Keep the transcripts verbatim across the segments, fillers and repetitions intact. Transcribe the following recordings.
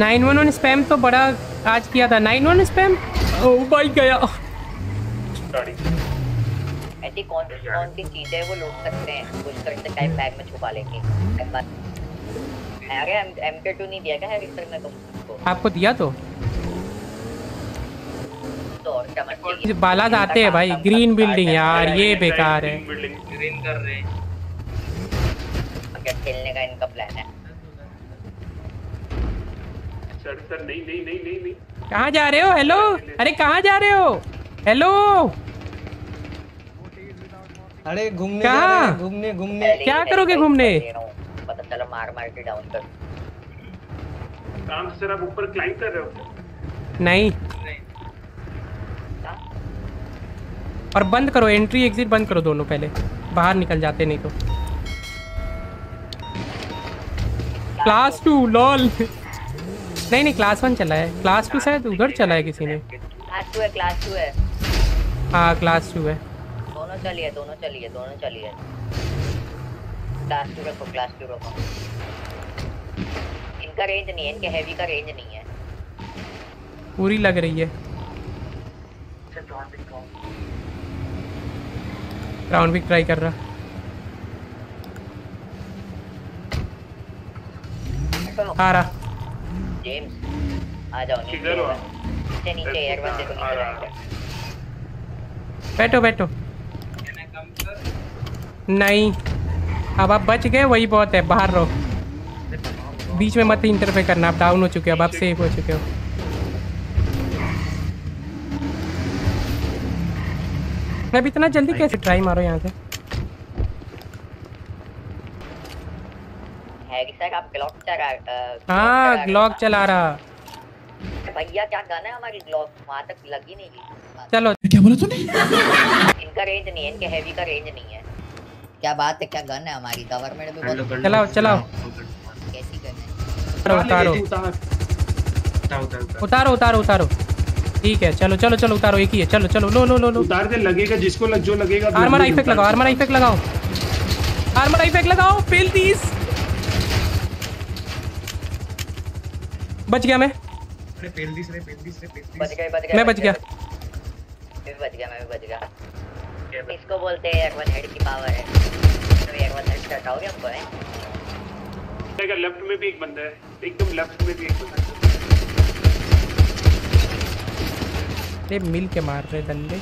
Nine one one spam तो बड़ा आज किया था। नाइन वन स्पैम ओ भाई गया। ऐसी कौन कौन सी चीज़ है वो लूट सकते हैं, कुछ करते टाइम बैग में छुपा लेंगे। अरे एमके टू नहीं दिया क्या है इसमें तुमको? आपको दिया तो बालाज आते हैं भाई। ग्रीन बिल्डिंग यार ये बेकार है। ग्रीन कर रहे हैं खेलने का इनका प्लान है। सर सर नहीं नहीं नहीं नहीं नहीं कहाँ जा रहे हो? हेलो अरे कहाँ जा रहे हो? हेलो अरे घूमने कहाँ? घूमने घूमने क्या करोगे? घूमने पता चला मार मार के डाउन कर। काम सर आप ऊपर क्लाइंब कर रहे हो? नहीं और बंद करो एंट्री एग्जिट बंद करो दोनों, पहले बाहर निकल जाते नहीं तो। क्लास टू लॉल नहीं नहीं क्लास वन चला है, क्लास टू शायद उधर चला है किसी ने। क्लास टू है क्लास टू है हाँ क्लास टू है। दोनों चलिए दोनों चलिए दोनों चलिए। क्लास टू रखो क्लास टू रखो। इनका रेंज नहीं है, इनके हैवी का रेंज नहीं है। पूरी लग रही है। राउंड भी ट्राई कर रहा। आ रहा। जेम्स, आ जाओ नीचे नीचे यार बंदे को नीचे। बैठो बैठो। नहीं अब आप बच गए वही बहुत है, बाहर रहो। बीच में मत इंटरफेयर करना, आप डाउन हो चुके हो, अब आप सेफ हो चुके हो। अब इतना जल्दी कैसे ट्राई मारो यहाँ से? है कि सर आप ग्लॉक चला रहा? हाँ ग्लॉक चला रहा। भैया क्या गाना है हमारी ग्लॉक वहाँ तक लगी नहीं गई। चलो क्या बोला तूने? इनका रेंज नहीं है, इनके हैवी का रेंज नहीं है। क्या बात है क्या गाना है हमारी गवर्नमेंट में बहुत। चलाओ चलाओ कैसी गाना? उतारो उतारो उतारो ठीक है चलो चलो चलो उतारो। एक ही है चलो चलो लो लो लो लो उतार दे। लगेगा जिसको लग जो लगेगा। आर्मर इफेक्ट लगाओ आर्मर इफेक्ट लगाओ आर्मर इफेक्ट लगाओ। फेल तीस बच गया मैं। अरे फेल तीस रे फेल तीस रे फेल तीस बच गया बच गया मैं बच गया मैं बच गया मैं बच गया। इसको बोलते हैं वन हेड की पावर है। तो एक वन हेड शॉट आओगे हमको है। देखो लेफ्ट में भी एक बंदा है, एकदम लेफ्ट में भी एक बंदा है। मिल के मार रहे दंडे,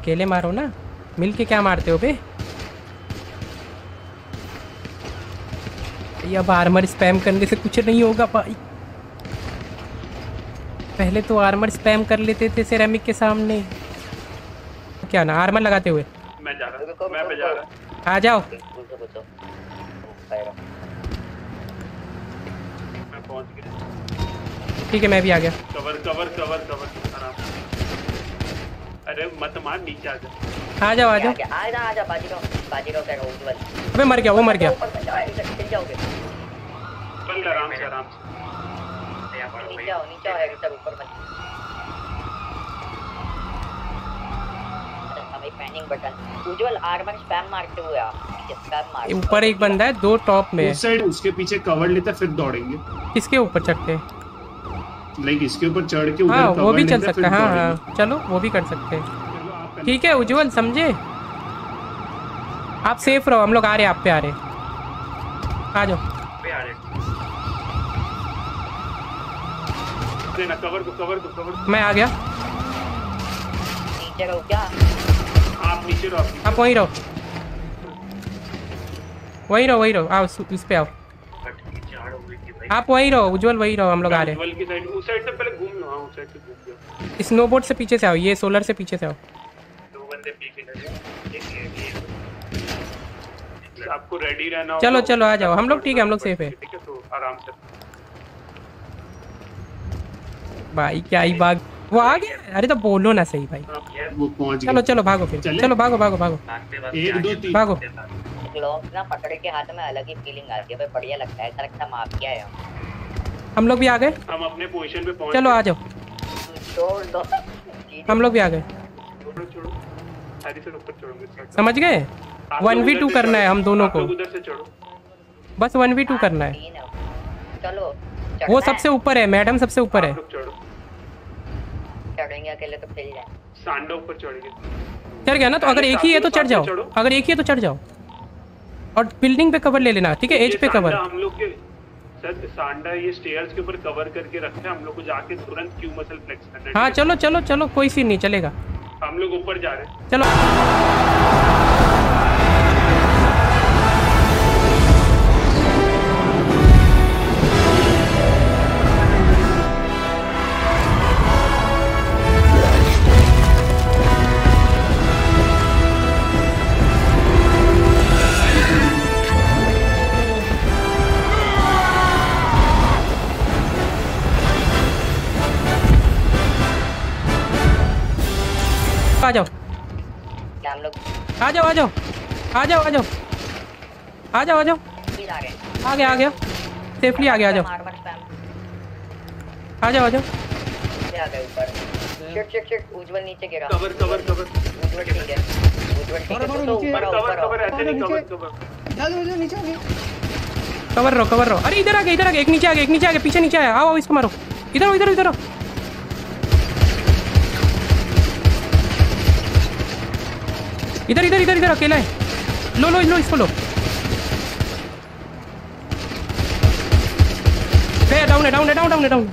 अकेले मारो ना, मिल के क्या मारते हो बे? अब आर्मर स्पैम करने से कुछ नहीं होगा भाई। पहले तो आर्मर स्पैम कर लेते थे सेरेमिक के सामने। क्या ना आर्मर लगाते हुए मैं जा रहा मैं जा रहा आ जाओ। ठीक है मैं भी आ गया। Cover cover cover cover. अरे मत मार नीचे आ जा। आ जाओ आ जाओ आ जा आ जा। बाजी का बाजी का क्या उज्जवल। अबे मर गया वो मर गया। चल जाओगे बंद आराम से आराम से। यहां पर नीचे आओ नीचे आओ है सब ऊपर मत। अब एक panic button Ujjwal armour spam मारते हुए आप किसका मार। ऊपर एक बंदा है दो टॉप में। उस साइड उसके पीछे कवर लेते फिर दौड़ेंगे। किसके ऊपर चढ़ते हैं? लाइक इसके ऊपर चढ़ के उधर कवर वो भी चल सकता है। हाँ हाँ चलो वो भी कर सकते हैं। ठीक है उज्जवल समझे आप सेफ रहो। हम लोग आ रहे आप पे आ रहे आ जाओ। कवर को कवर को कवर। मैं आ गया। नीचे रहो क्या? आप नीचे रहो आप वहीं रहो वहीं रहो वहीं रहो। आओ इस पे आओ आप वहीं रहो उज्जवल वहीं रहो। हम लोग आ रहे हैं उस साइड से। पहले घूम लो। हां उस साइड से घूम लो। स्नोबोर्ड से पीछे से आओ। ये सोलर से पीछे से आओ। दो बंदे पीछे लगे एक। आपको रेडी रहना होगा। चलो चलो आ जाओ हम लोग। ठीक है हम लोग सेफ है। ठीक है तो आराम से। भाई क्या ही भाग वो आ गया। अरे तो बोलो ना सही भाई वो पहुंच गया। चलो चलो भागो फिर चलो भागो भागो भागो एक दो तीन भागो। ग्लव्स ना पकड़ के हाथ में अलग ही फीलिंग आती है भाई। बढ़िया लगता है तरक्का माफ किया है। हम लोग भी आ गए। हम अपने पोजीशन पे पहुंच। चलो आ जाओ छोड़ दो। हम लोग भी आ गए। छोड़ो छोड़ो सारी से ऊपर चढ़ोगे समझ गए। वन वी टू करना है हम दोनों को। उधर से चढ़ो बस वन वी टू करना है। चलो वो सबसे ऊपर है मैडम, सबसे ऊपर है। चढ़ेंगे अकेले तो फैल जाए। सांडो ऊपर चढ़ गया। चढ़ गया ना, तो अगर एक ही है तो चढ़ जाओ, अगर एक ही है तो चढ़ जाओ और बिल्डिंग पे कवर ले लेना, ठीक है? एज पे कवर। हम लोग के सर सांडा ये स्टेयर्स के ऊपर कवर करके रखते हैं, हम लोग को जाके तुरंत क्यू मसल फ्लेक्स करना है। हां चलो चलो चलो, कोई सीन नहीं, चलेगा। हम लोग ऊपर जा रहे हैं, चलो। आ जाओ आ जाओ आ जाओ आ जाओ आ जाओ आ जाओ आ जाओ आ गया आ गया सेफली आ गया। आ जाओ आ जाओ आ जाओ। शिट शिट शिट, उज्जवल नीचे गिरा। कवर कवर कवर उज्जवल ठीक है, उज्जवल ठीक है, तो ऊपर कवर कवर ऐसे नहीं, कवर कवर चलो उज्जवल नीचे आ गया। कवर रहो कवर रहो। अरे इधर आ गया इधर आ गया, एक नीचे आ गया एक नीचे आ गया, पीछे नीचे आया। आओ इसको मारो, इधर इधर इधर इधर इधर इधर इधर अकेला है। लो लो लो इसको लो। है डाउन है डाउन है डाउन डाउन है डाउन।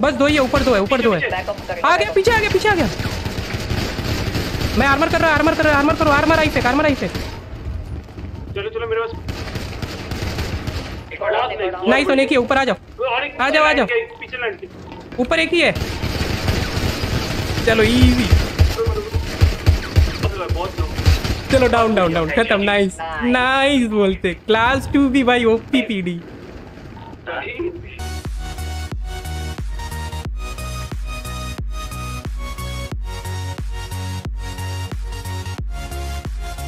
बस दो ही है, ऊपर दो है ऊपर दो है। आ गया पीछे आ गया पीछे आ गया। मैं आर्मर कर रहा आर्मर कर रहा आर्मर करो आर्मर आई फेंक आर्मर आई फेंक। चलो चलो मेरे पास नहीं तो नहीं किया। ऊपर आ जाओ आ जाओ आ जाओ। ऊपर एक ही है। चलो इजी, चलो डाउन डाउन डाउन खत्म। नाइस नाइस बोलते क्लास टू भी भाई, ओपी पीडी।